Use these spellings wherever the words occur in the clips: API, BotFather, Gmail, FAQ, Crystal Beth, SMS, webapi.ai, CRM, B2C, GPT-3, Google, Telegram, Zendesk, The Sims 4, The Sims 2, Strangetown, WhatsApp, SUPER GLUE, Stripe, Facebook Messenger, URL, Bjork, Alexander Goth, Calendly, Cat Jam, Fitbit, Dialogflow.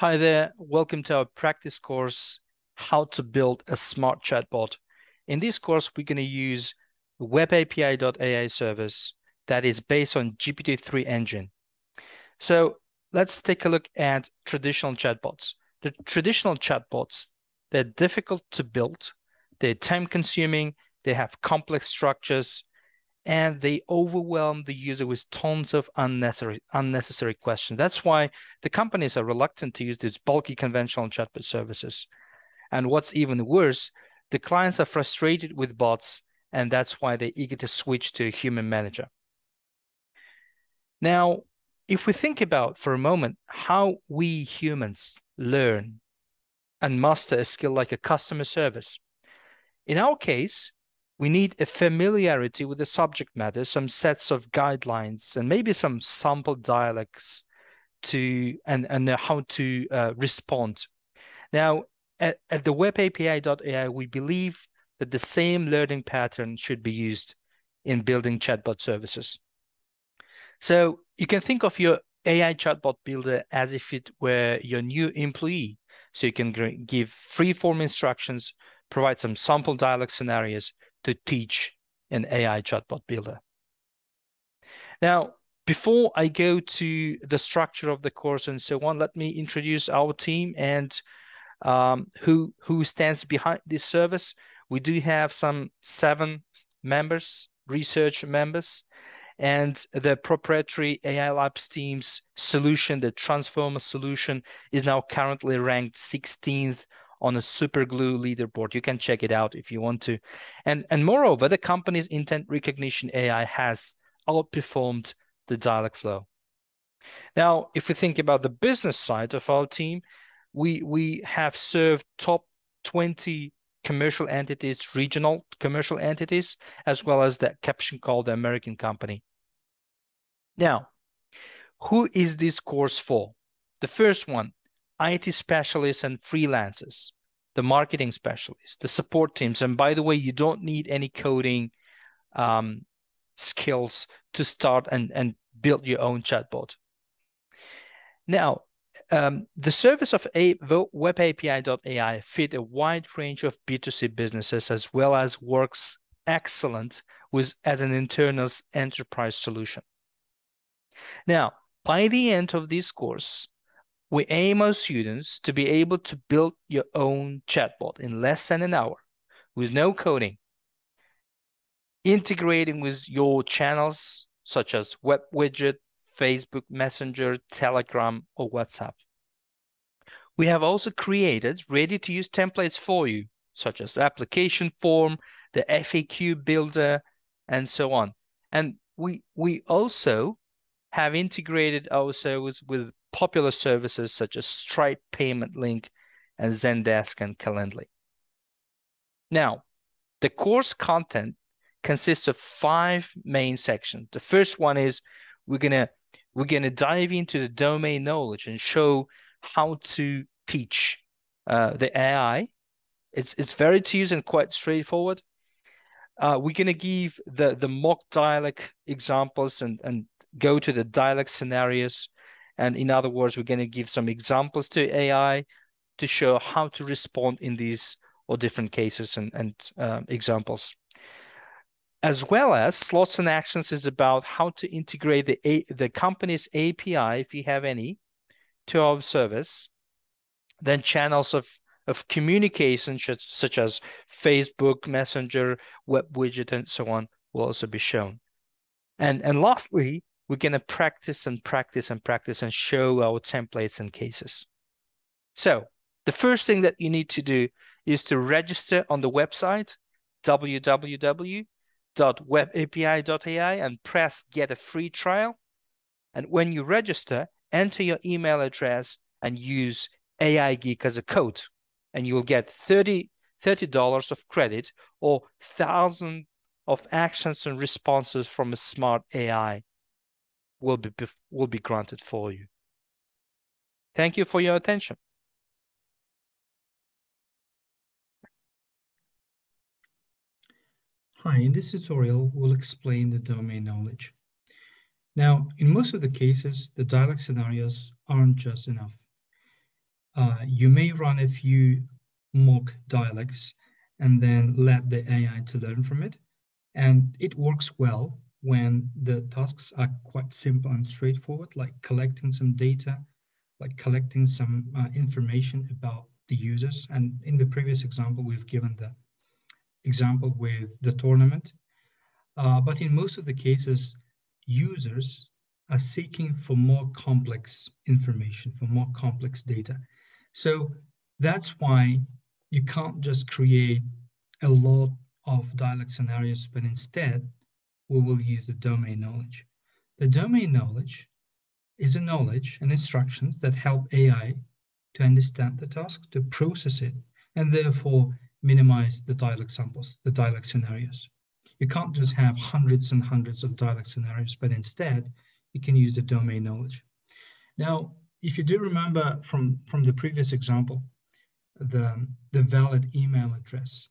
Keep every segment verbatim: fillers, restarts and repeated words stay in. Hi there, welcome to our practice course, How to Build a Smart Chatbot. In this course, we're going to use web A P I dot A I service that is based on G P T three engine. So let's take a look at traditional chatbots. The traditional chatbots, they're difficult to build, they're time-consuming, they have complex structures, and they overwhelm the user with tons of unnecessary unnecessary questions. That's why the companies are reluctant to use these bulky conventional chatbot services. And what's even worse, the clients are frustrated with bots, and that's why they're eager to switch to a human manager. Now, if we think about for a moment how we humans learn and master a skill like a customer service, in our case, we need a familiarity with the subject matter, some sets of guidelines, and maybe some sample dialects to and, and how to uh, respond. Now, at, at the web A P I dot A I, we believe that the same learning pattern should be used in building chatbot services. So you can think of your A I chatbot builder as if it were your new employee. So you can give free-form instructions, provide some sample dialect scenarios, to teach an A I chatbot builder. Now, before I go to the structure of the course and so on, let me introduce our team and um, who, who stands behind this service. We do have some seven members, research members, and the proprietary A I Labs team's solution, the Transformer solution, is now currently ranked sixteenth on a SUPER GLUE leaderboard. You can check it out if you want to. And, and moreover, the company's intent recognition A I has outperformed the Dialogflow. Now, if we think about the business side of our team, we, we have served top twenty commercial entities, regional commercial entities, as well as that caption called the American company. Now, who is this course for? The first one, I T specialists and freelancers, the marketing specialists, the support teams. And by the way, you don't need any coding um, skills to start and, and build your own chatbot. Now, um, the service of web A P I dot A I fit a wide range of B two C businesses, as well as works excellent with as an internal enterprise solution. Now, by the end of this course, we aim our students to be able to build your own chatbot in less than an hour with no coding, integrating with your channels such as web widget, Facebook Messenger, Telegram, or WhatsApp. We have also created ready-to-use templates for you, such as application form, the F A Q builder, and so on. And we, we also have integrated our service with popular services such as Stripe payment link and Zendesk and Calendly. Now, the course content consists of five main sections. The first one is we're gonna we're gonna dive into the domain knowledge and show how to teach uh, the A I. It's it's very tedious and quite straightforward. Uh, we're gonna give the the mock dialect examples and and go to the dialect scenarios. And in other words, we're going to give some examples to A I to show how to respond in these or different cases and, and uh, examples. As well as slots and actions is about how to integrate the, A the company's A P I, if you have any, to our service. Then channels of, of communication such as Facebook, Messenger, web widget, and so on will also be shown. And, and lastly, we're going to practice and practice and practice and show our templates and cases. So the first thing that you need to do is to register on the website, w w w dot web A P I dot A I, and press get a free trial. And when you register, enter your email address and use A I Geek as a code. And you will get thirty dollars of credit or one thousand of actions and responses from a smart A I. will be will be granted for you. Thank you for your attention. Hi, in this tutorial, we'll explain the domain knowledge. Now, in most of the cases, the dialect scenarios aren't just enough. uh, you may run a few mock dialects and then let the A I to learn from it. And it works well when the tasks are quite simple and straightforward, like collecting some data, like collecting some uh, information about the users. And in the previous example, we've given the example with the tournament. Uh, but in most of the cases, users are seeking for more complex information, for more complex data. So that's why you can't just create a lot of dialect scenarios, but instead we will use the domain knowledge. The domain knowledge is a knowledge and instructions that help A I to understand the task, to process it, and therefore minimize the dialect samples, the dialect scenarios. You can't just have hundreds and hundreds of dialect scenarios, but instead you can use the domain knowledge. Now, if you do remember from, from the previous example, the, the valid email address.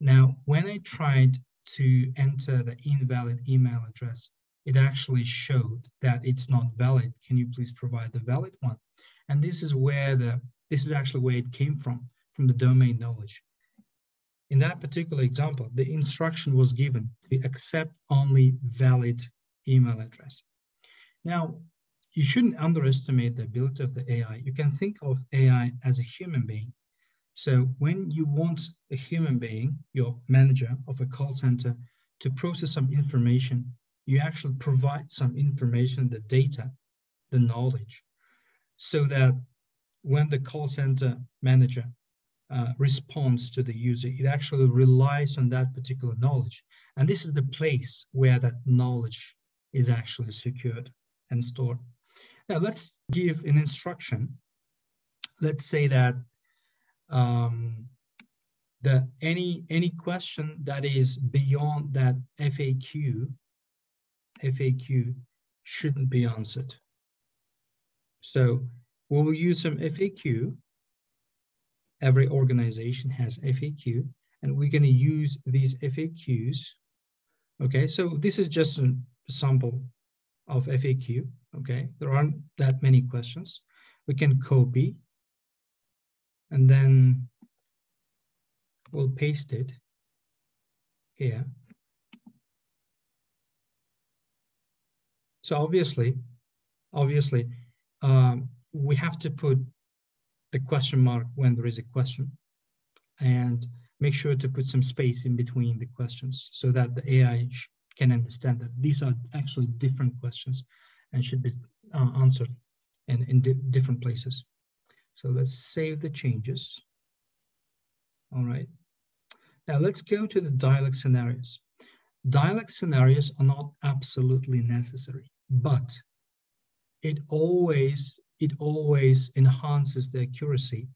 Now, when I tried to enter the invalid email address, it actually showed that it's not valid. Can you please provide the valid one? And this is where the, this is actually where it came from, from the domain knowledge. In that particular example, the instruction was given to accept only valid email address. Now, you shouldn't underestimate the ability of the A I. You can think of A I as a human being. So when you want a human being, your manager of a call center, to process some information, you actually provide some information, the data, the knowledge, so that when the call center manager Uh, response to the user, it actually relies on that particular knowledge. And this is the place where that knowledge is actually secured and stored. Now let's give an instruction. Let's say that um, the, any, any question that is beyond that F A Q, F A Q shouldn't be answered. So we will use some F A Q. Every organization has F A Q, and we're going to use these F A Qs. Okay, so this is just a sample of F A Q. Okay, there aren't that many questions. We can copy and then we'll paste it here. So obviously, obviously, um, we have to put the question mark when there is a question, and make sure to put some space in between the questions so that the A I can understand that these are actually different questions and should be uh, answered in, in di different places. So let's save the changes. All right. Now let's go to the dialect scenarios. Dialect scenarios are not absolutely necessary, but it always it always enhances the accuracy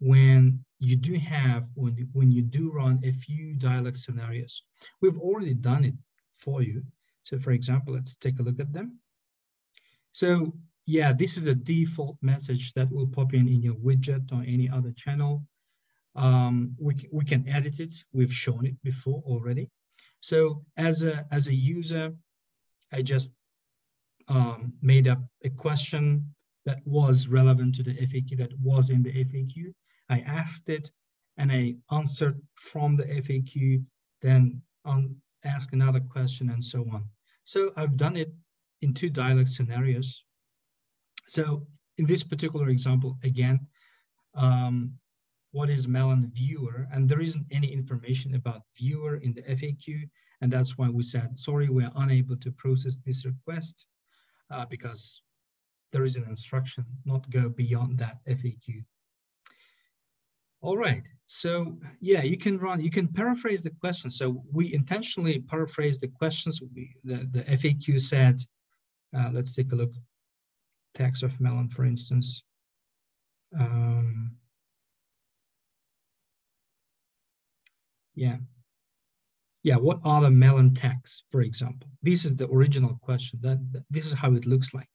when you do have, when you, when you do run a few dialect scenarios. We've already done it for you. So for example, let's take a look at them. So yeah, this is a default message that will pop in in your widget or any other channel. Um, we, we can edit it. We've shown it before already. So as a, as a user, I just um, made up a question that was relevant to the F A Q, that was in the F A Q. I asked it and I answered from the F A Q, then um, ask another question and so on. So I've done it in two dialect scenarios. So in this particular example, again, um, what is melon viewer? And there isn't any information about viewer in the F A Q. And that's why we said, sorry, we're unable to process this request uh, because there is an instruction, not go beyond that F A Q. All right, so yeah, you can run, you can paraphrase the question. So we intentionally paraphrase the questions. We, the, the F A Q said, uh, let's take a look, tax of melon, for instance. Um, yeah, yeah, what are the melon tax, for example? This is the original question, that, that this is how it looks like.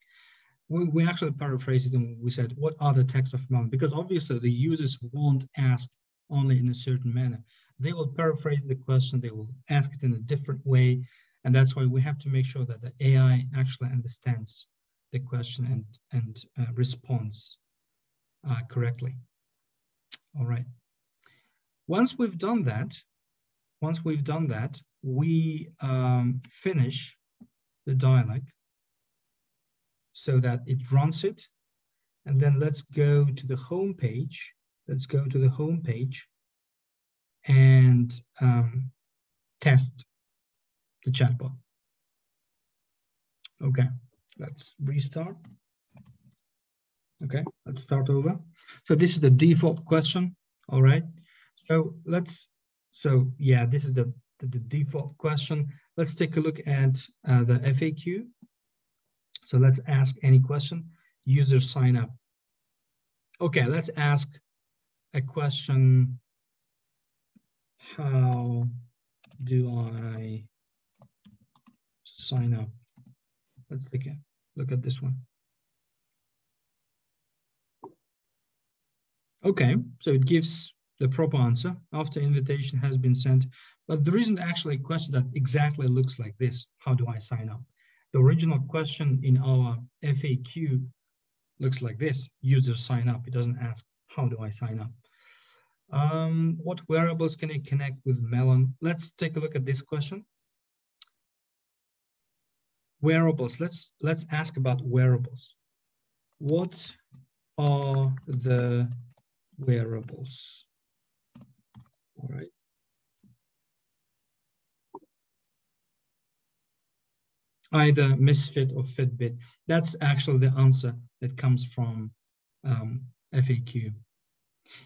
We, we actually paraphrased it and we said, what are the tax of melon? Because obviously the users won't ask only in a certain manner. They will paraphrase the question, they will ask it in a different way. And that's why we have to make sure that the A I actually understands the question and, and uh, responds uh, correctly. All right. Once we've done that, once we've done that, we um, finish the dialog so that it runs it. And then let's go to the home page. Let's go to the home page and um, test the chatbot. Okay, let's restart. Okay, let's start over. So this is the default question. All right. So let's. So yeah, this is the the, the default question. Let's take a look at uh, the F A Q. So let's ask any question. User sign up. Okay, let's ask a question. How do I sign up? Let's take a look at this one. Okay, so it gives the proper answer after invitation has been sent, but there isn't actually a question that exactly looks like this. How do I sign up? The original question in our F A Q looks like this: user sign up. It doesn't ask, how do I sign up? Um, what wearables can I connect with Melon? Let's take a look at this question. Wearables, let's let's ask about wearables. What are the wearables? All right. Either Misfit or Fitbit. That's actually the answer that comes from um, F A Q.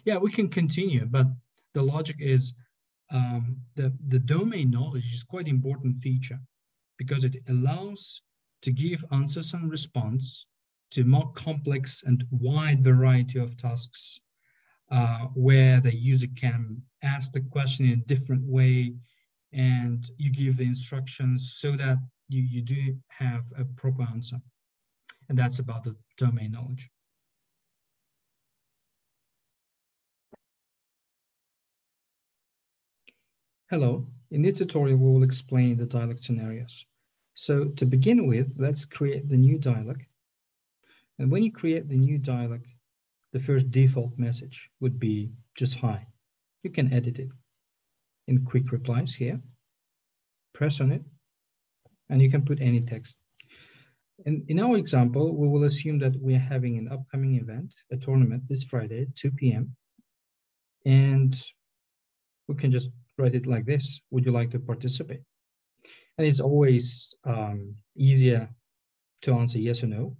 Yeah, we can continue, but the logic is um, the, the domain knowledge is quite an important feature because it allows to give answers and response to more complex and wide variety of tasks uh, where the user can ask the question in a different way and you give the instructions so that You, you do have a proper answer, and that's about the domain knowledge. Hello, in this tutorial we will explain the dialog scenarios. So to begin with, let's create the new dialog. And when you create the new dialog, the first default message would be just hi. You can edit it in quick replies here. Press on it. And you can put any text. And in our example, we will assume that we are having an upcoming event, a tournament this Friday, two P M And we can just write it like this. Would you like to participate? And it's always um, easier to answer yes or no.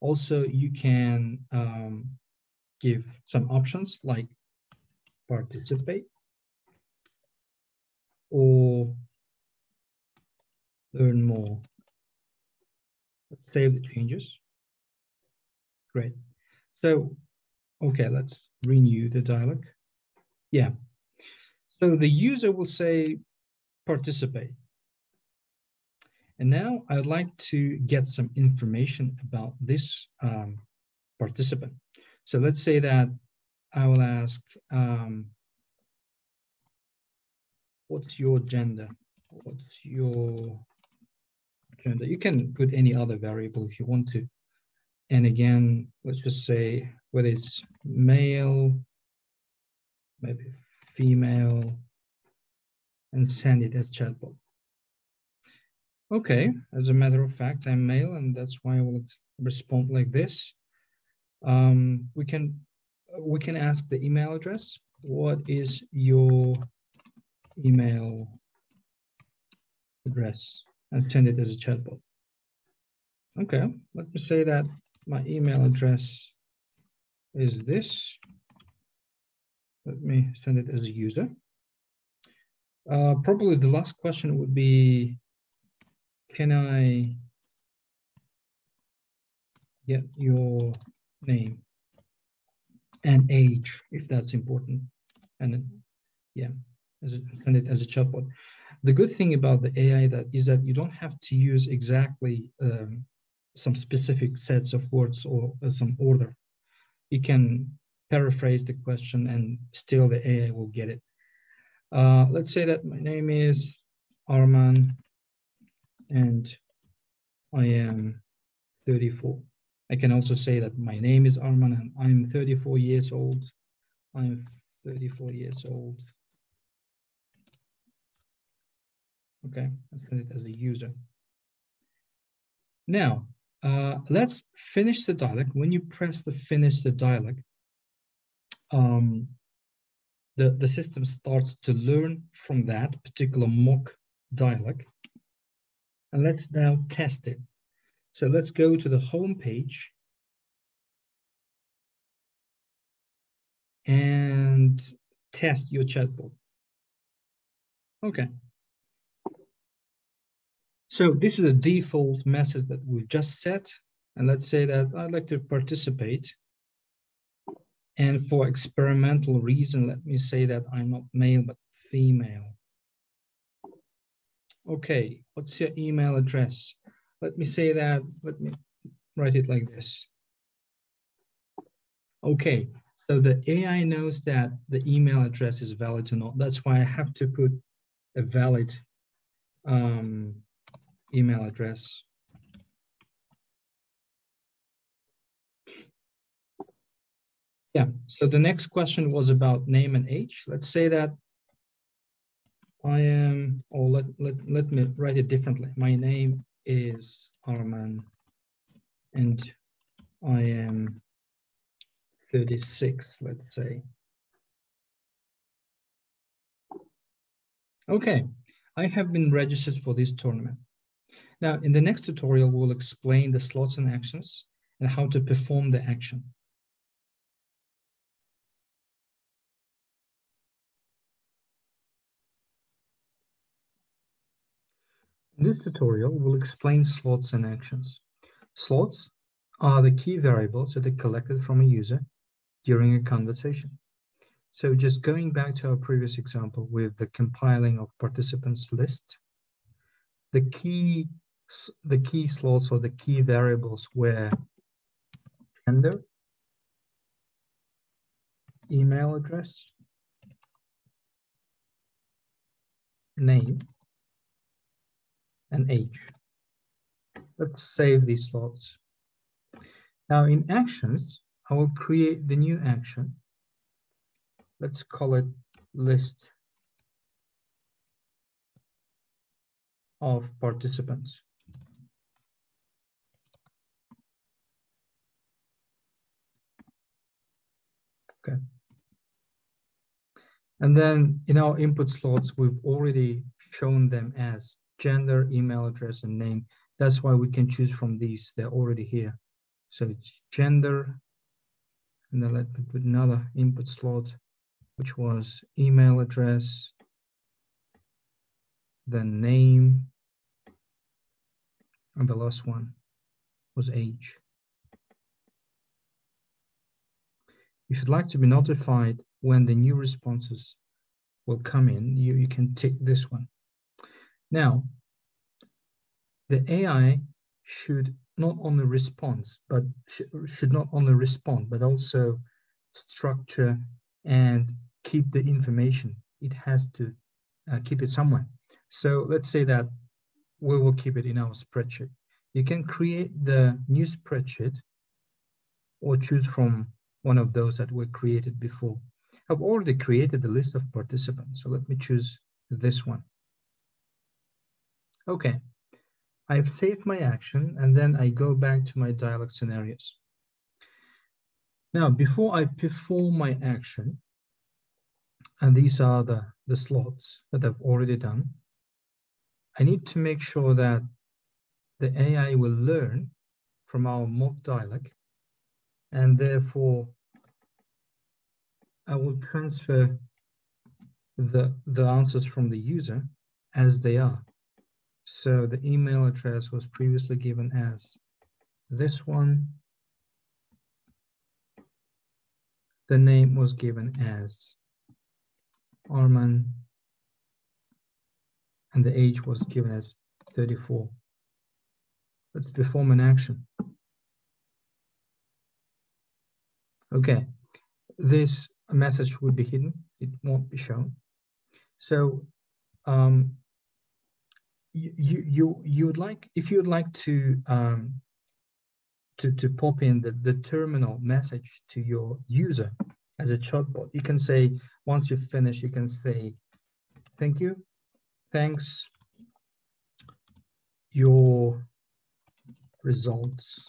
Also, you can um, give some options like participate or learn more. Let's save the changes. Great. So, okay, let's renew the dialog. Yeah. So the user will say, participate. And now I'd like to get some information about this um, participant. So let's say that I will ask, um, what's your gender? What's your gender? You can put any other variable if you want to. And again, let's just say whether it's male, maybe female, and send it as chatbot. Okay, as a matter of fact, I'm male, and that's why I will respond like this. Um, we can we can ask the email address. What is your email address? And send it as a chatbot. Okay, let me say that my email address is this. Let me send it as a user. Uh, probably the last question would be, can I get your name and age, if that's important? And then, yeah, as a, send it as a chatbot. The good thing about the A I that is that you don't have to use exactly um, some specific sets of words or uh, some order. You can paraphrase the question and still the A I will get it. Uh, let's say that my name is Arman and I am thirty-four. I can also say that my name is Arman and I'm thirty-four years old. I'm thirty-four years old. Okay, let's set it as a user. Now, uh, let's finish the dialog. When you press the finish the dialog, um, the, the system starts to learn from that particular mock dialog. And let's now test it. So let's go to the home page. And test your chatbot. Okay. So this is a default message that we've just set. And let's say that I'd like to participate. And for experimental reason, let me say that I'm not male, but female. Okay, what's your email address? Let me say that, let me write it like this. Okay, so the A I knows that the email address is valid or not. That's why I have to put a valid um, email address. Yeah, so the next question was about name and age. Let's say that I am, or let, let, let me write it differently. My name is Arman and I am thirty-six, let's say. Okay, I have been registered for this tournament. Now, in the next tutorial, we'll explain the slots and actions and how to perform the action. In this tutorial, we'll explain slots and actions. Slots are the key variables that are collected from a user during a conversation. So just going back to our previous example with the compiling of participants list, the key, the key slots or the key variables were gender, email address, name, and age. Let's save these slots. Now in actions, I will create the new action. Let's call it list of participants. Okay. And then in our input slots, we've already shown them as gender, email address, and name. That's why we can choose from these. They're already here. So it's gender, and then let me put another input slot, which was email address, then name, and the last one was age. If you'd like to be notified when the new responses will come in, you, you can tick this one. Now, the A I should not only respond, but sh should not only respond, but also structure and keep the information. It has to uh, keep it somewhere. So let's say that we will keep it in our spreadsheet. You can create the new spreadsheet or choose from one of those that were created before. I've already created the list of participants, so let me choose this one. Okay, I've saved my action and then I go back to my dialog scenarios. Now, before I perform my action, and these are the, the slots that I've already done, I need to make sure that the A I will learn from our mock dialog, and therefore I will transfer the, the answers from the user as they are. So the email address was previously given as this one. The name was given as Arman. And the age was given as thirty-four. Let's perform an action. Okay, this message would be hidden. It won't be shown. So, um, You, you you would like if you would like to um, to, to pop in the, the terminal message to your user as a chatbot. You can say, once you finish, you can say, thank you, thanks, your results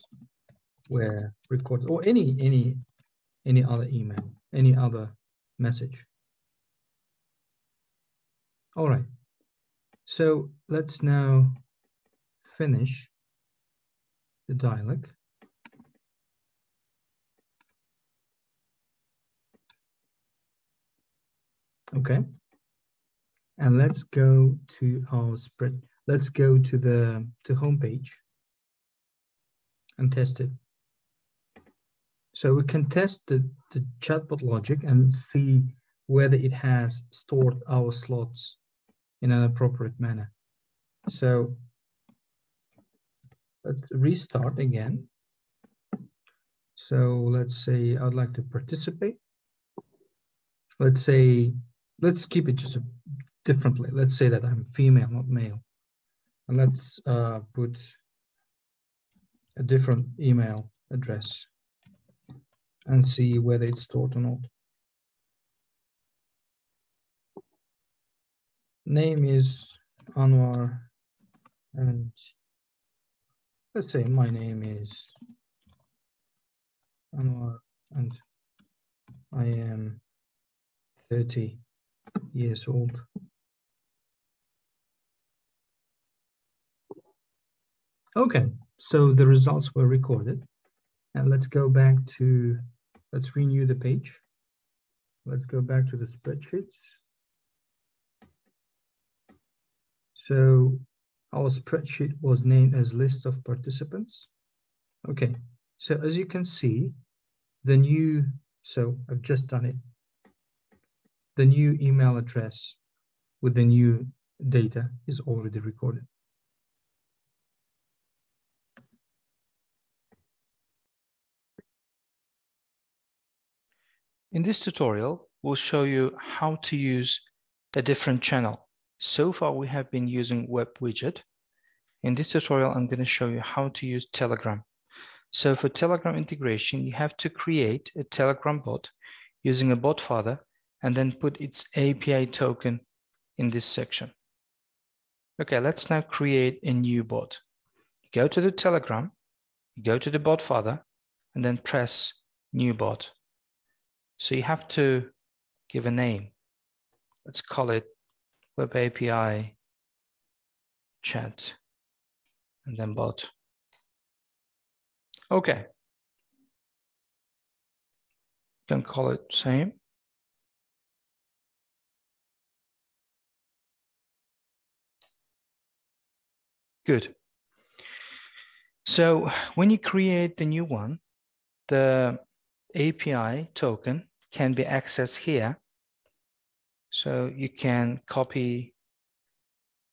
were recorded, or any any any other email, any other message. All right, so let's now finish the dialog. Okay, and let's go to our spread. Let's go to the to homepage and test it. So we can test the, the chatbot logic and see whether it has stored our slots in an appropriate manner. So let's restart again. So let's say I'd like to participate. Let's say, let's keep it just differently. Let's say that I'm female, not male. And let's uh, put a different email address and see whether it's stored or not. Name is Anwar, and let's say my name is Anwar, and I am thirty years old. Okay, so the results were recorded. And let's go back to, let's renew the page. Let's go back to the spreadsheets. So our spreadsheet was named as list of participants. Okay, so as you can see, the new, so I've just done it, the new email address with the new data is already recorded. In this tutorial, we'll show you how to use a different channel. So far, we have been using web widget. In this tutorial, I'm going to show you how to use Telegram. So for Telegram integration, you have to create a Telegram bot using a bot father and then put its A P I token in this section. Okay, let's now create a new bot. Go to the Telegram, go to the bot father, and then press new bot. So you have to give a name. Let's call it Web A P I Chat and then bot. Okay. You can call it same. Good. So when you create the new one, the A P I token can be accessed here. So you can copy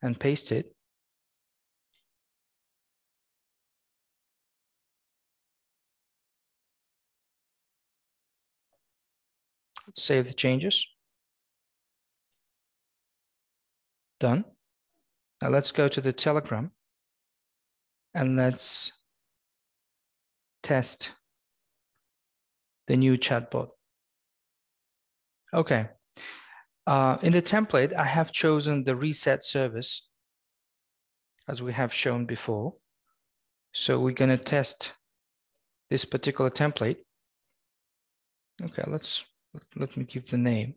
and paste it. Let's save the changes. Done. Now let's go to the Telegram and let's test the new chatbot. Okay. Uh, in the template, I have chosen the reset service as we have shown before. So we're going to test this particular template. Okay, let's let me give the name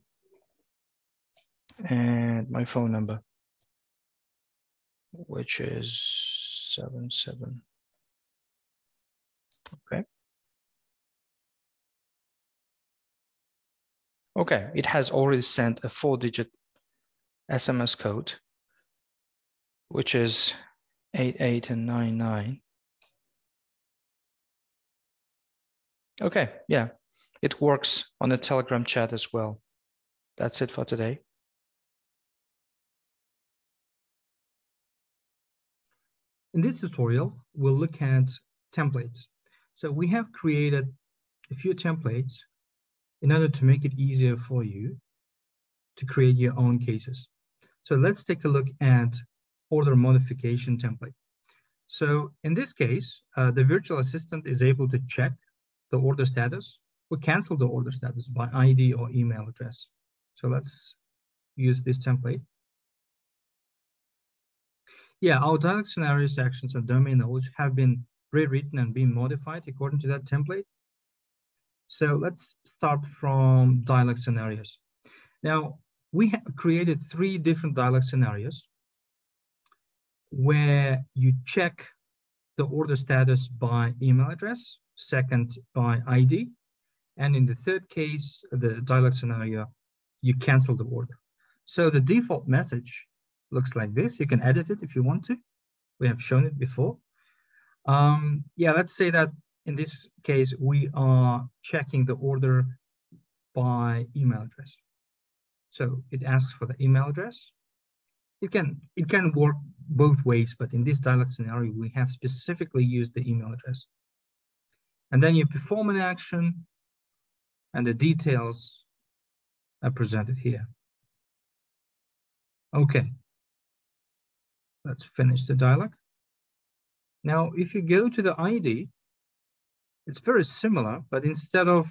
and my phone number, which is seven seven. Okay. Okay, it has already sent a four-digit S M S code, which is eight eight and nine nine. Okay, yeah, it works on the Telegram chat as well. That's it for today. In this tutorial, we'll look at templates. So we have created a few templates in order to make it easier for you to create your own cases. So let's take a look at order modification template. So in this case, uh, the virtual assistant is able to check the order status or cancel the order status by I D or email address. So let's use this template. Yeah, our dialog scenarios, actions, and domain knowledge have been rewritten and been modified according to that template. So let's start from dialog scenarios. Now, we have created three different dialog scenarios where you check the order status by email address, second by I D, and in the third case, the dialog scenario, you cancel the order. So the default message looks like this. You can edit it if you want to. We have shown it before. Um, yeah, let's say that in this case, we are checking the order by email address. So it asks for the email address. It can, it can work both ways, but in this dialog scenario, we have specifically used the email address. And then you perform an action, and the details are presented here. Okay, let's finish the dialog. Now, if you go to the I D, it's very similar, but instead of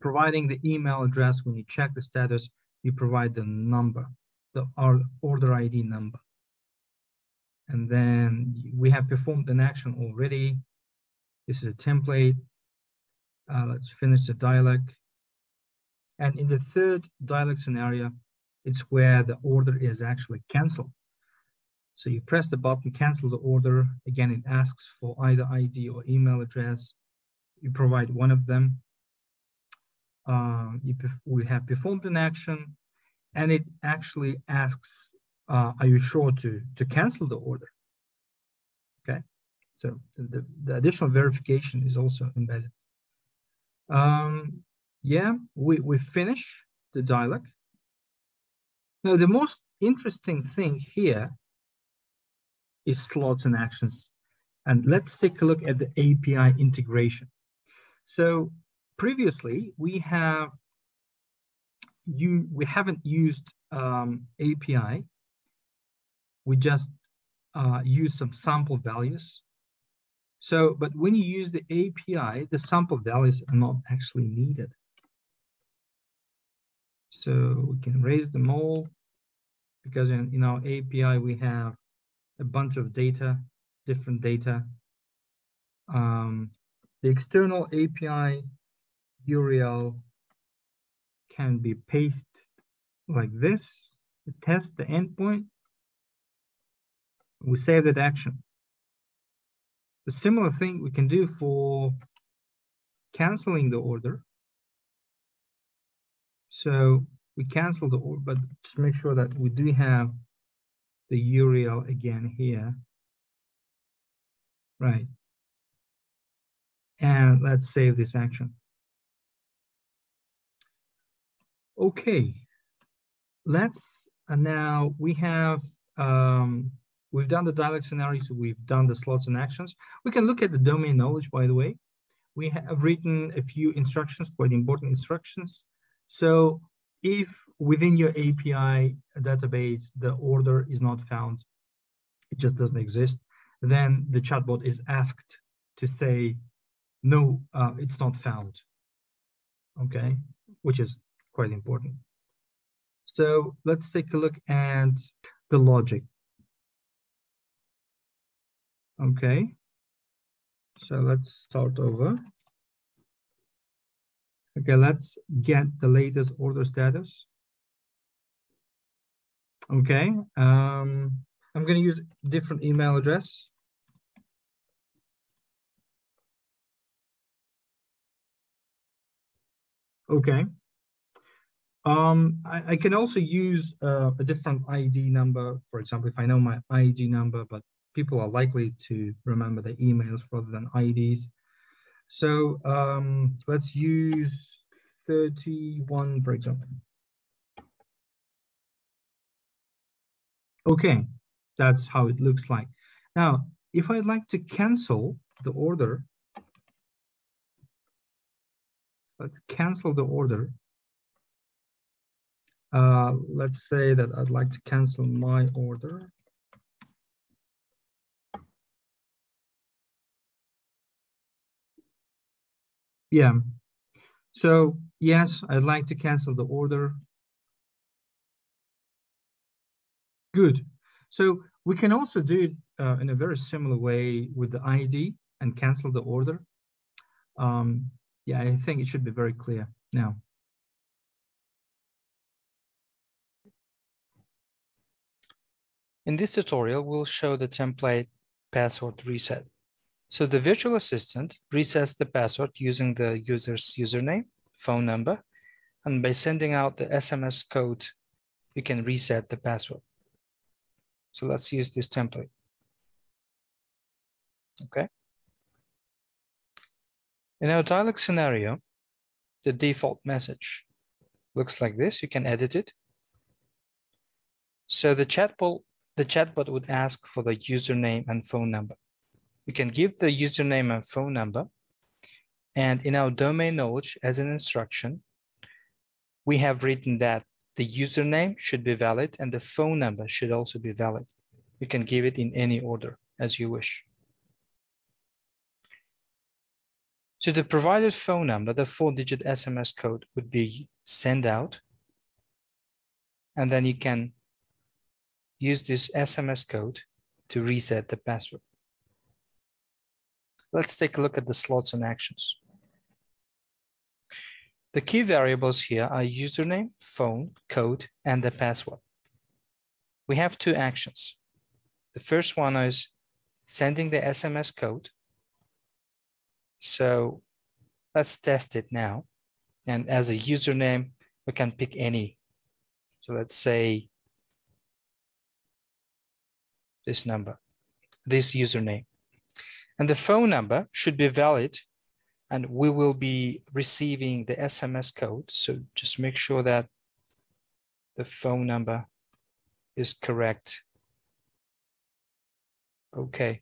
providing the email address when you check the status, you provide the number, the order I D number. And then we have performed an action already. This is a template. Uh, let's finish the dialog. And in the third dialog scenario, it's where the order is actually canceled. So you press the button, cancel the order. Again, it asks for either I D or email address. You provide one of them. Uh, you we have performed an action, and it actually asks, uh, are you sure to, to cancel the order? Okay, so the, the additional verification is also embedded. Um, yeah, we, we finish the dialog. Now, the most interesting thing here is slots and actions. And let's take a look at the A P I integration. So previously, we have you we haven't used um, A P I. We just uh, use some sample values. So, but when you use the A P I, the sample values are not actually needed. So we can raise them all because in, in our A P I, we have a bunch of data, different data. Um, the external A P I U R L can be pasted like this to test the endpoint. We save that action. The similar thing we can do for canceling the order. So we cancel the order, but just make sure that we do have the U R L again here, right? And let's save this action. Okay, let's uh, now we have um, we've done the dialog scenarios, we've done the slots and actions. We can look at the domain knowledge. By the way, we have written a few instructions, quite important instructions. So if within your A P I database, the order is not found, it just doesn't exist, then the chatbot is asked to say, no, uh, it's not found, okay? Which is quite important. So let's take a look at the logic. Okay, so let's start over. Okay, let's get the latest order status. Okay, um, I'm going to use different email address. Okay, um, I, I can also use uh, a different I D number. For example, if I know my I D number, but people are likely to remember the emails rather than I Ds. So um, let's use thirty-one, for example. Okay, that's how it looks like. Now, if I'd like to cancel the order, let's cancel the order. Uh, let's say that I'd like to cancel my order. Yeah. So yes, I'd like to cancel the order. Good. So we can also do it uh, in a very similar way with the I D and cancel the order. Um, yeah, I think it should be very clear now. In this tutorial, we'll show the template password reset. So the virtual assistant resets the password using the user's username, phone number, and by sending out the S M S code, you can reset the password. So let's use this template. Okay. In our dialog scenario, the default message looks like this. You can edit it. So the chatbot The chatbot would ask for the username and phone number. You can give the username and phone number. And in our domain knowledge as an instruction, we have written that the username should be valid and the phone number should also be valid. You can give it in any order as you wish. So the provided phone number, the four-digit S M S code would be sent out. And then you can use this S M S code to reset the password. Let's take a look at the slots and actions. The key variables here are username, phone, code, and the password. We have two actions. The first one is sending the S M S code. So let's test it now. And as a username, we can pick any. So let's say this number, this username. And the phone number should be valid and we will be receiving the S M S code. So just make sure that the phone number is correct. Okay.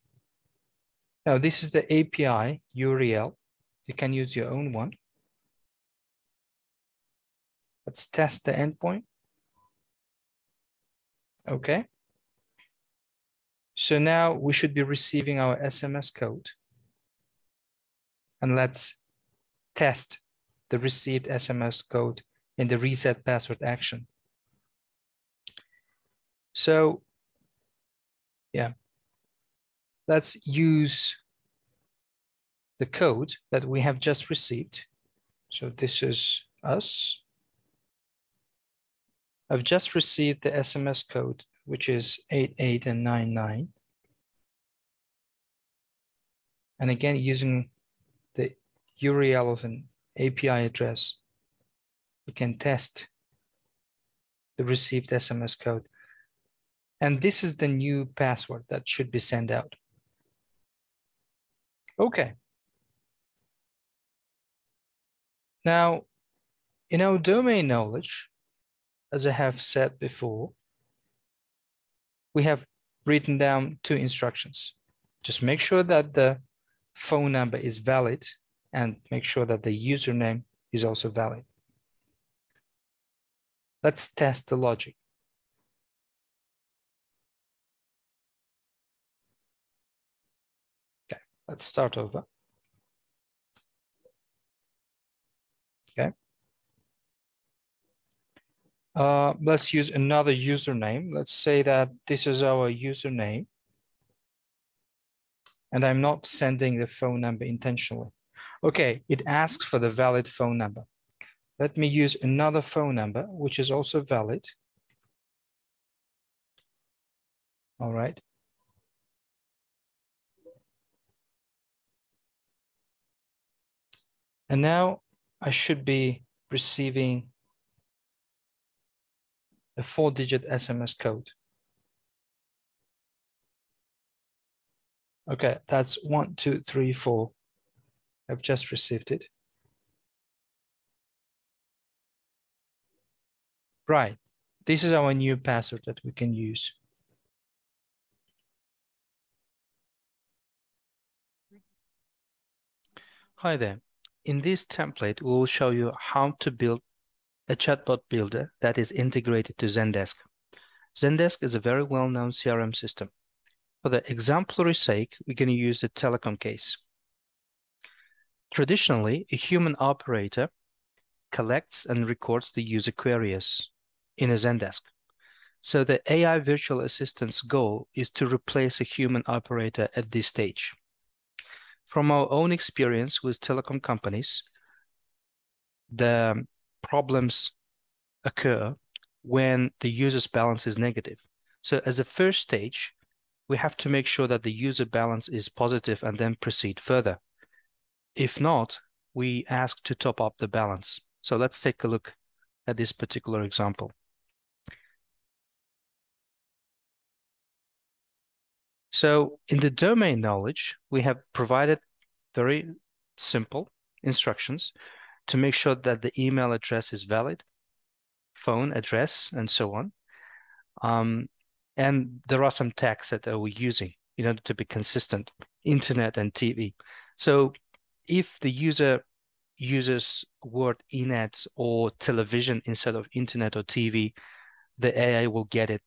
Now this is the A P I U R L. You can use your own one. Let's test the endpoint. Okay. So now we should be receiving our S M S code. And let's test the received S M S code in the reset password action. So yeah, let's use the code that we have just received. So this is us. I've just received the S M S code, which is eight eight and nine nine. And again, using the U R L of an A P I address, we can test the received S M S code. And this is the new password that should be sent out. Okay. Now, in our domain knowledge, as I have said before, we have written down two instructions. Just make sure that the phone number is valid and make sure that the username is also valid. Let's test the logic. Okay, let's start over. Okay. Uh, let's use another username. Let's say that this is our username. And I'm not sending the phone number intentionally. Okay, it asks for the valid phone number. Let me use another phone number, which is also valid. All right. And now I should be receiving a four-digit S M S code. Okay, that's one, two, three, four. I've just received it. Right, this is our new password that we can use. Hi there. In this template, we'll show you how to build a chatbot builder that is integrated to Zendesk. Zendesk is a very well-known C R M system. For the exemplary sake, we're going to use the telecom case. Traditionally, a human operator collects and records the user queries in a Zendesk. So the A I virtual assistant's goal is to replace a human operator at this stage. From our own experience with telecom companies, the problems occur when the user's balance is negative. So as a first stage, we have to make sure that the user balance is positive and then proceed further. If not, we ask to top up the balance. So let's take a look at this particular example. So in the domain knowledge, we have provided very simple instructions to make sure that the email address is valid, phone address, and so on. Um, and there are some tags that we're using in order to be consistent, internet and T V. So if the user uses word internet or television instead of internet or T V, the A I will get it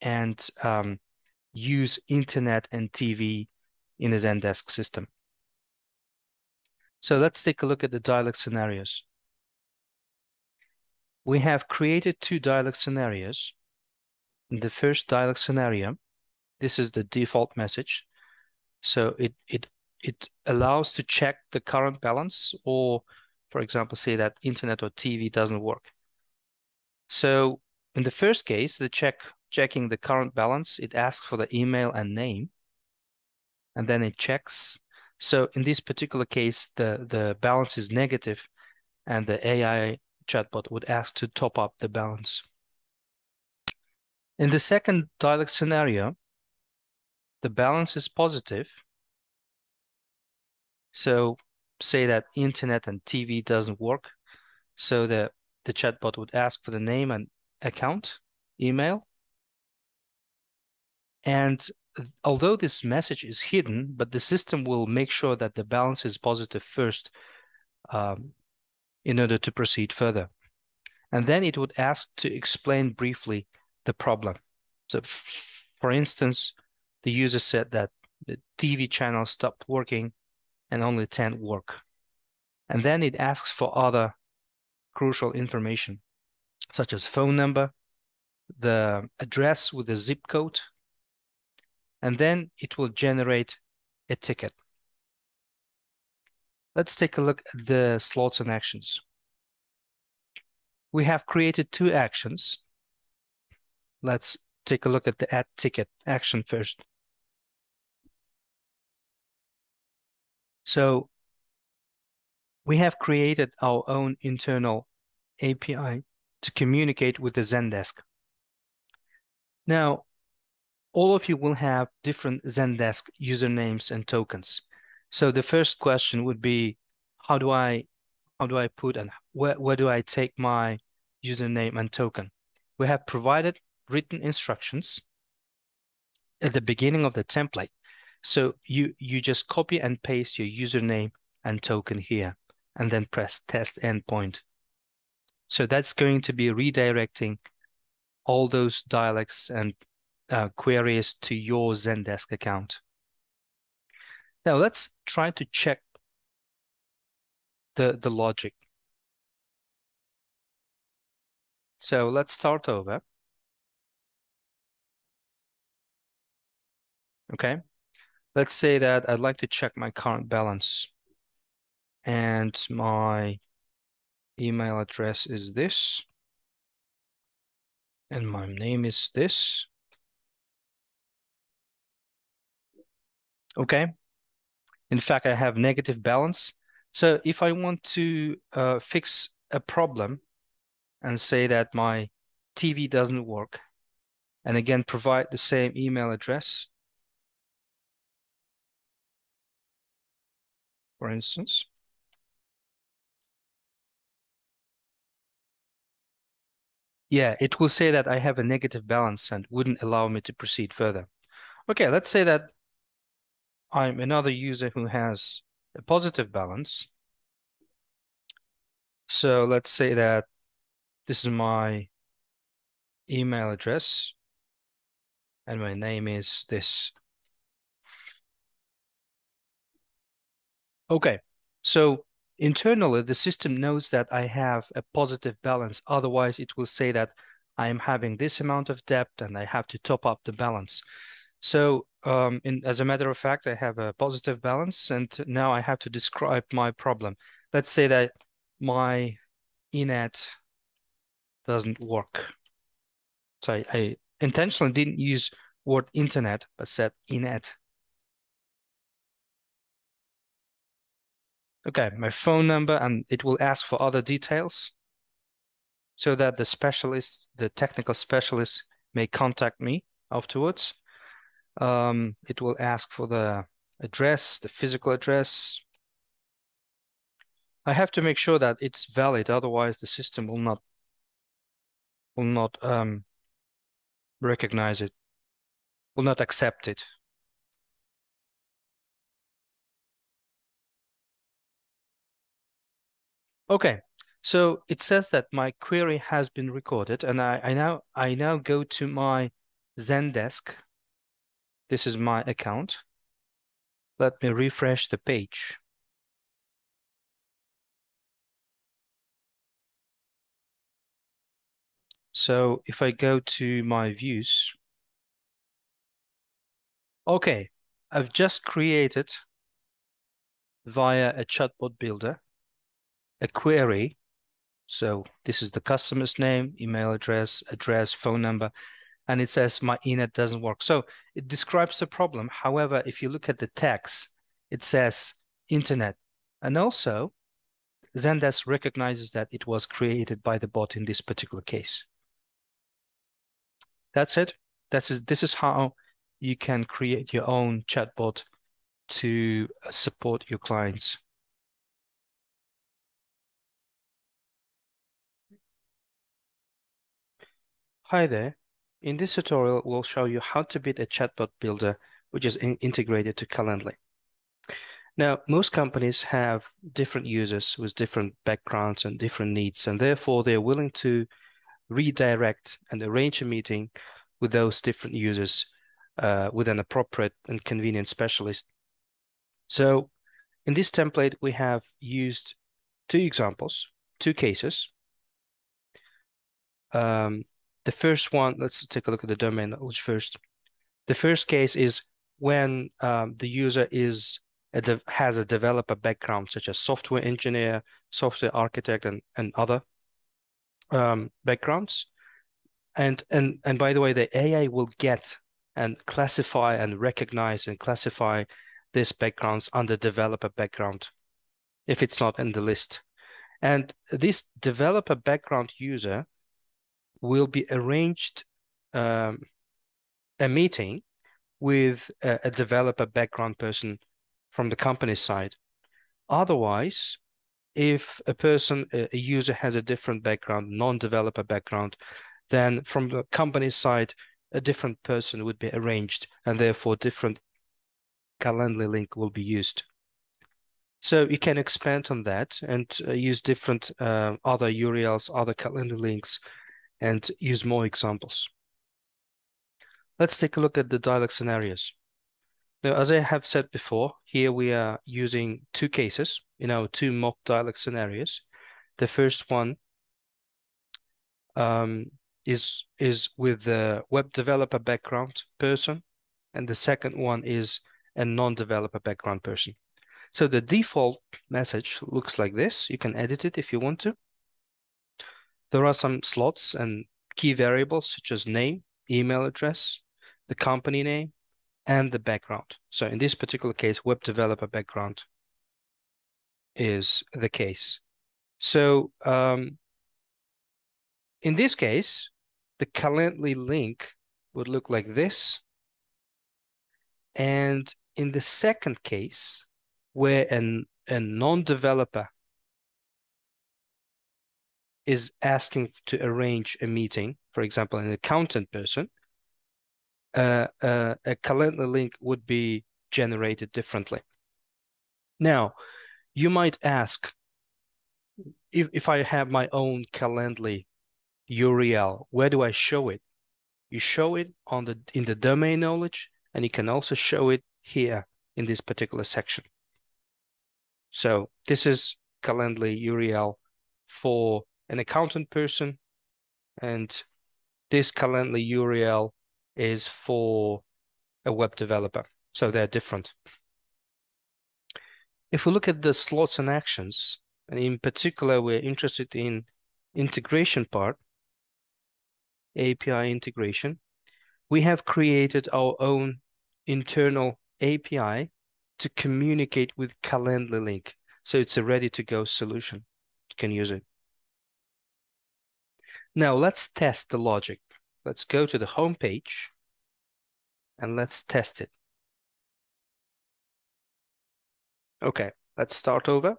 and um, use internet and T V in a Zendesk system. So let's take a look at the dialog scenarios. We have created two dialog scenarios. In the first dialog scenario, this is the default message. So it, it, it allows to check the current balance or, for example, say that internet or T V doesn't work. So in the first case, the check Checking the current balance, it asks for the email and name, and then it checks. So in this particular case, the, the balance is negative, and the A I chatbot would ask to top up the balance. In the second dialog scenario, the balance is positive. So say that internet and T V doesn't work. So the, the chatbot would ask for the name and account, email. And although this message is hidden, but the system will make sure that the balance is positive first um, in order to proceed further. And then it would ask to explain briefly the problem. So for instance, the user said that the T V channel stopped working and only ten work. And then it asks for other crucial information, such as phone number, the address with the zip code, and then it will generate a ticket. Let's take a look at the slots and actions. We have created two actions. Let's take a look at the add ticket action first. So we have created our own internal A P I to communicate with the Zendesk. Now, all of you will have different Zendesk usernames and tokens. So the first question would be, how do I, how do I put and where, where do I take my username and token? We have provided written instructions at the beginning of the template. So you, you just copy and paste your username and token here, and then press test endpoint. So that's going to be redirecting all those dialects and Uh, queries to your Zendesk account. Now let's try to check the, the logic. So let's start over. Okay, let's say that I'd like to check my current balance and my email address is this and my name is this. Okay, in fact, I have negative balance. So if I want to uh, fix a problem and say that my T V doesn't work, and again, provide the same email address, for instance, yeah, it will say that I have a negative balance and wouldn't allow me to proceed further. Okay, let's say that I'm another user who has a positive balance. So let's say that this is my email address and my name is this. Okay, So internally, the system knows that I have a positive balance. Otherwise, it will say that I am having this amount of debt and I have to top up the balance. So um, in, as a matter of fact, I have a positive balance, and now I have to describe my problem. Let's say that my init doesn't work. So I, I intentionally didn't use word internet, but said init. Okay, my phone number, and it will ask for other details so that the specialist, the technical specialist, may contact me afterwards. Um, it will ask for the address, the physical address. I have to make sure that it's valid, otherwise the system will not will not um, recognize it, will not accept it. Okay, so it says that my query has been recorded, and I, I now I now go to my Zendesk. This is my account. Let me refresh the page. So if I go to my views, okay, I've just created via a chatbot builder a query. So this is the customer's name, email address, address, phone number, and it says my init doesn't work. So it describes the problem. However, if you look at the text, it says internet. And also Zendesk recognizes that it was created by the bot in this particular case. That's it. That's it. This is how you can create your own chatbot to support your clients. Hi there. In this tutorial, we'll show you how to build a chatbot builder, which is in integrated to Calendly. Now, most companies have different users with different backgrounds and different needs, and therefore they're willing to redirect and arrange a meeting with those different users uh, with an appropriate and convenient specialist. So in this template, we have used two examples, two cases. Um, The first one, let's take a look at the domain knowledge first. The first case is when um, the user is a dev has a developer background, such as software engineer, software architect, and, and other um, backgrounds. And, and, and by the way, the A I will get and classify and recognize and classify these backgrounds under developer background if it's not in the list. And this developer background user will be arranged um, a meeting with a, a developer background person from the company side. Otherwise, if a person, a user has a different background, non-developer background, then from the company side, a different person would be arranged, and therefore different Calendly link will be used. So you can expand on that and uh, use different uh, other U R Ls, other Calendly links, and use more examples. Let's take a look at the dialog scenarios. Now, as I have said before, here we are using two cases in our two mock dialog scenarios. The first one um, is, is with the web developer background person, and the second one is a non-developer background person. So the default message looks like this. You can edit it if you want to. There are some slots and key variables such as name, email address, the company name, and the background. So in this particular case, web developer background is the case. So um, in this case, the Calendly link would look like this. And in the second case, where an, a non-developer is asking to arrange a meeting, for example, an accountant person, uh, uh, a Calendly link would be generated differently. Now, you might ask, if, if I have my own Calendly U R L, where do I show it? You show it on the in the domain knowledge, and you can also show it here in this particular section. So this is Calendly U R L for an accountant person, and this Calendly U R L is for a web developer. So they're different. If we look at the slots and actions, and in particular, we're interested in integration part, A P I integration, we have created our own internal A P I to communicate with Calendly link. So it's a ready-to-go solution. You can use it. Now let's test the logic. Let's go to the home page and let's test it. Okay, let's start over.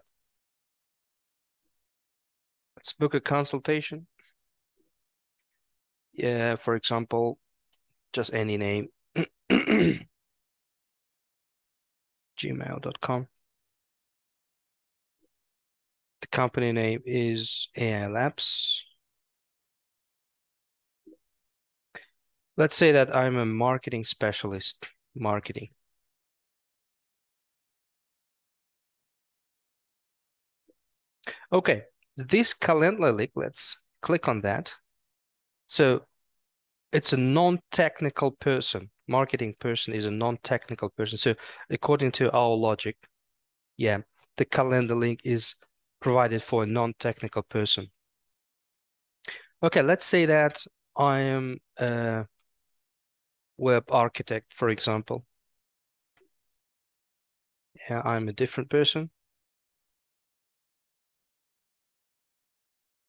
Let's book a consultation. Yeah, for example, just any name. gmail dot com. The company name is A I Labs. Let's say that I'm a marketing specialist, marketing. Okay, this Calendly link, let's click on that. So it's a non-technical person. Marketing person is a non-technical person. So according to our logic, yeah, the Calendly link is provided for a non-technical person. Okay, let's say that I am a web architect, for example. Yeah, I'm a different person.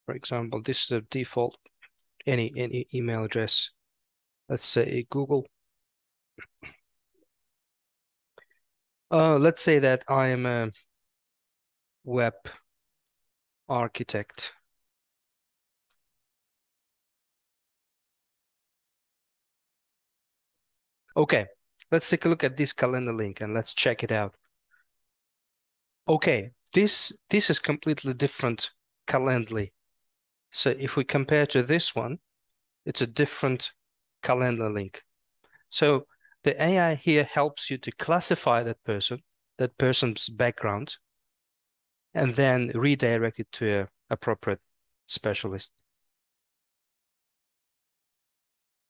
For example, this is the default, any, any email address. Let's say Google. Uh, let's say that I am a web architect. Okay, let's take a look at this Calendly link and let's check it out. Okay, this this is completely different Calendly. So if we compare to this one, it's a different Calendly link. So the A I here helps you to classify that person, that person's background, and then redirect it to an appropriate specialist.